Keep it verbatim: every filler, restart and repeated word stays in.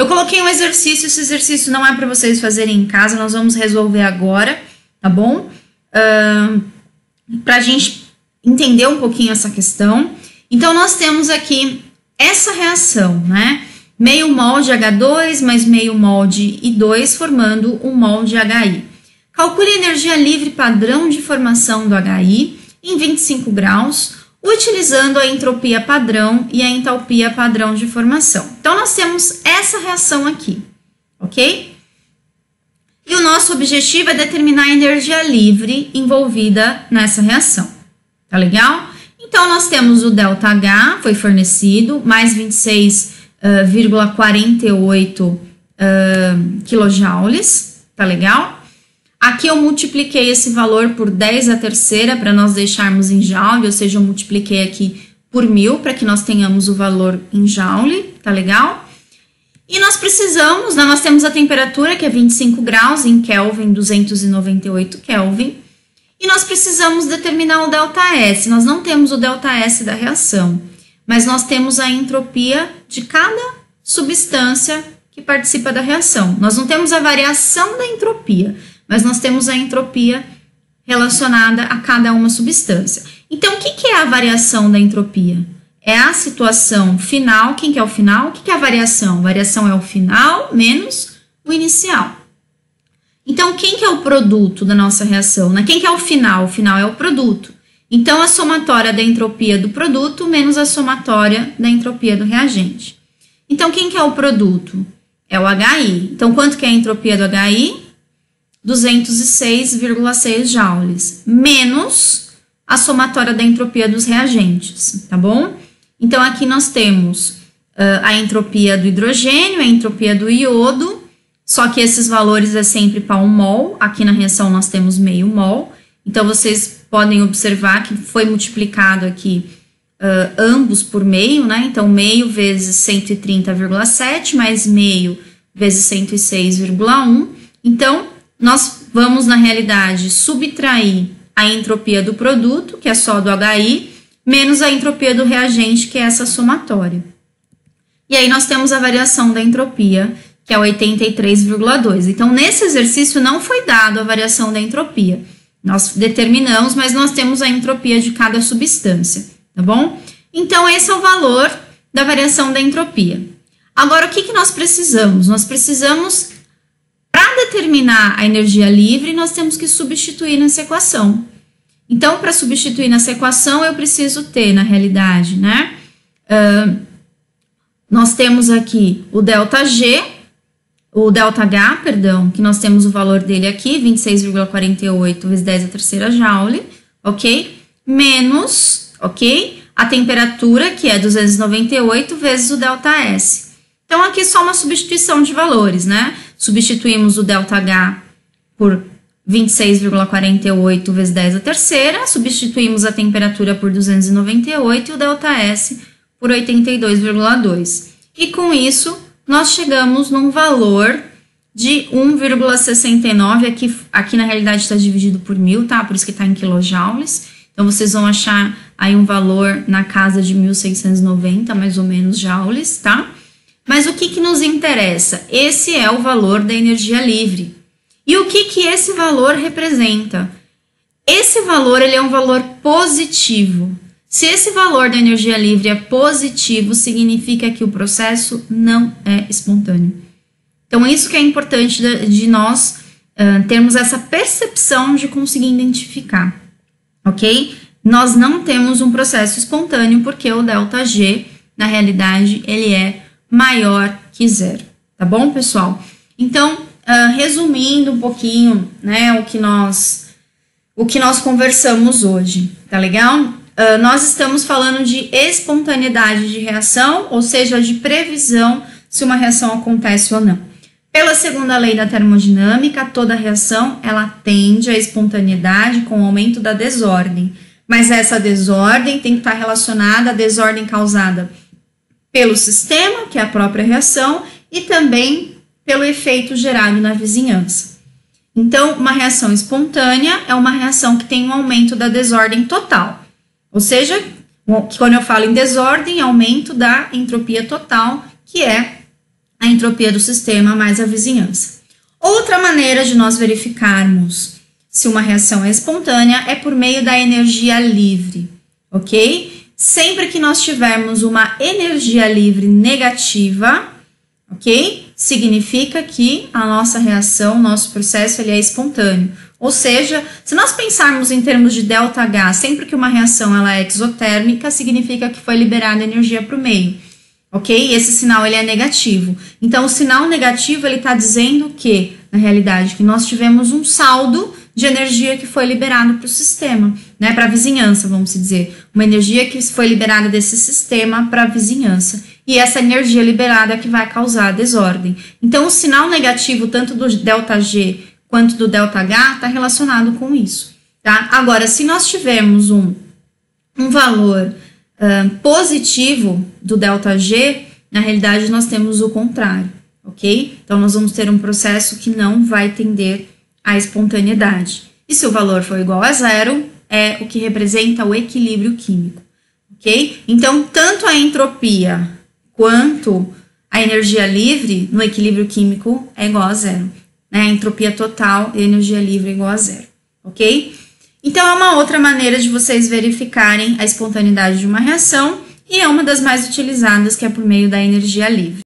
Eu coloquei um exercício, esse exercício não é para vocês fazerem em casa, nós vamos resolver agora, tá bom? Uh, para a gente entender um pouquinho essa questão. Então, nós temos aqui essa reação, né? Meio mol de agá dois mais meio mol de I dois formando um mol de agá i. Calcule a energia livre padrão de formação do agá i em vinte e cinco graus, utilizando a entropia padrão e a entalpia padrão de formação. Então, nós temos essa reação aqui, ok? E o nosso objetivo é determinar a energia livre envolvida nessa reação, tá legal? Então, nós temos o ΔH, foi fornecido, mais vinte e seis vírgula quarenta e oito uh, uh, quilojoules, tá legal? Aqui eu multipliquei esse valor por dez à terceira para nós deixarmos em joule, ou seja, eu multipliquei aqui por mil para que nós tenhamos o valor em joule, tá legal? E nós precisamos, né, nós temos a temperatura que é vinte e cinco graus em Kelvin, duzentos e noventa e oito Kelvin, e nós precisamos determinar o delta S. Nós não temos o delta S da reação, mas nós temos a entropia de cada substância que participa da reação. Nós não temos a variação da entropia, mas nós temos a entropia relacionada a cada uma substância. Então, o que que é a variação da entropia? É a situação final. Quem que é o final? O que que é a variação? A variação é o final menos o inicial. Então, quem que é o produto da nossa reação? Quem que é o final? O final é o produto. Então, a somatória da entropia do produto menos a somatória da entropia do reagente. Então, quem que é o produto? É o agá i. Então, quanto que é a entropia do agá i? duzentos e seis vírgula seis joules, menos a somatória da entropia dos reagentes, tá bom? Então, aqui nós temos uh, a entropia do hidrogênio, a entropia do iodo, só que esses valores é sempre para um mol, aqui na reação nós temos meio mol, então vocês podem observar que foi multiplicado aqui uh, ambos por meio, né? Então, meio vezes cento e trinta vírgula sete, mais meio vezes cento e seis vírgula um, então, nós vamos, na realidade, subtrair a entropia do produto, que é só do agá i, menos a entropia do reagente, que é essa somatória. E aí nós temos a variação da entropia, que é oitenta e três vírgula dois. Então, nesse exercício não foi dado a variação da entropia. Nós determinamos, mas nós temos a entropia de cada substância, tá bom? Então, esse é o valor da variação da entropia. Agora, o que que nós precisamos? Nós precisamos... Para determinar a energia livre, nós temos que substituir nessa equação. Então, para substituir nessa equação, eu preciso ter, na realidade, né? Uh, nós temos aqui o delta G, o delta H, perdão, que nós temos o valor dele aqui, vinte e seis vírgula quarenta e oito vezes dez à terceira joule, ok? Menos, ok? A temperatura, que é duzentos e noventa e oito vezes o delta S. Então, aqui só uma substituição de valores, né? Substituímos o ΔH por vinte e seis vírgula quarenta e oito vezes dez à terceira, substituímos a temperatura por duzentos e noventa e oito e o ΔS por oitenta e dois vírgula dois. E com isso, nós chegamos num valor de um vírgula sessenta e nove, aqui, aqui na realidade está dividido por mil, tá? Por isso que está em quilojoules. Então, vocês vão achar aí um valor na casa de mil seiscentos e noventa, mais ou menos, joules, tá? Mas o que que nos interessa? Esse é o valor da energia livre. E o que que esse valor representa? Esse valor, ele é um valor positivo. Se esse valor da energia livre é positivo, significa que o processo não é espontâneo. Então, isso que é importante de nós uh, termos essa percepção de conseguir identificar, ok? Nós não temos um processo espontâneo porque o ΔG, na realidade, ele é maior que zero, tá bom, pessoal? Então, uh, resumindo um pouquinho, né, o que nós, o que nós conversamos hoje, tá legal? Uh, nós estamos falando de espontaneidade de reação, ou seja, de previsão se uma reação acontece ou não. Pela segunda lei da termodinâmica, toda reação, ela tende à espontaneidade com o aumento da desordem, mas essa desordem tem que estar relacionada à desordem causada pelo sistema, que é a própria reação, e também pelo efeito gerado na vizinhança. Então, uma reação espontânea é uma reação que tem um aumento da desordem total. Ou seja, quando eu falo em desordem, aumento da entropia total, que é a entropia do sistema mais a vizinhança. Outra maneira de nós verificarmos se uma reação é espontânea é por meio da energia livre, ok? Sempre que nós tivermos uma energia livre negativa, ok? Significa que a nossa reação, nosso processo, ele é espontâneo. Ou seja, se nós pensarmos em termos de ΔH, sempre que uma reação ela é exotérmica, significa que foi liberada energia para o meio, ok? Esse sinal ele é negativo. Então, o sinal negativo ele está dizendo que, na realidade, que nós tivemos um saldo de energia que foi liberado para o sistema, né? Para a vizinhança, vamos dizer. Uma energia que foi liberada desse sistema para a vizinhança. E essa energia liberada é que vai causar a desordem. Então, o sinal negativo, tanto do ΔG quanto do ΔH, está relacionado com isso, tá? Agora, se nós tivermos um, um valor uh, positivo do ΔG, na realidade, nós temos o contrário, ok? Então, nós vamos ter um processo que não vai tender a espontaneidade. E se o valor for igual a zero, é o que representa o equilíbrio químico, ok? Então, tanto a entropia quanto a energia livre no equilíbrio químico é igual a zero. Né, a entropia total e energia livre é igual a zero, ok? Então, é uma outra maneira de vocês verificarem a espontaneidade de uma reação e é uma das mais utilizadas, que é por meio da energia livre.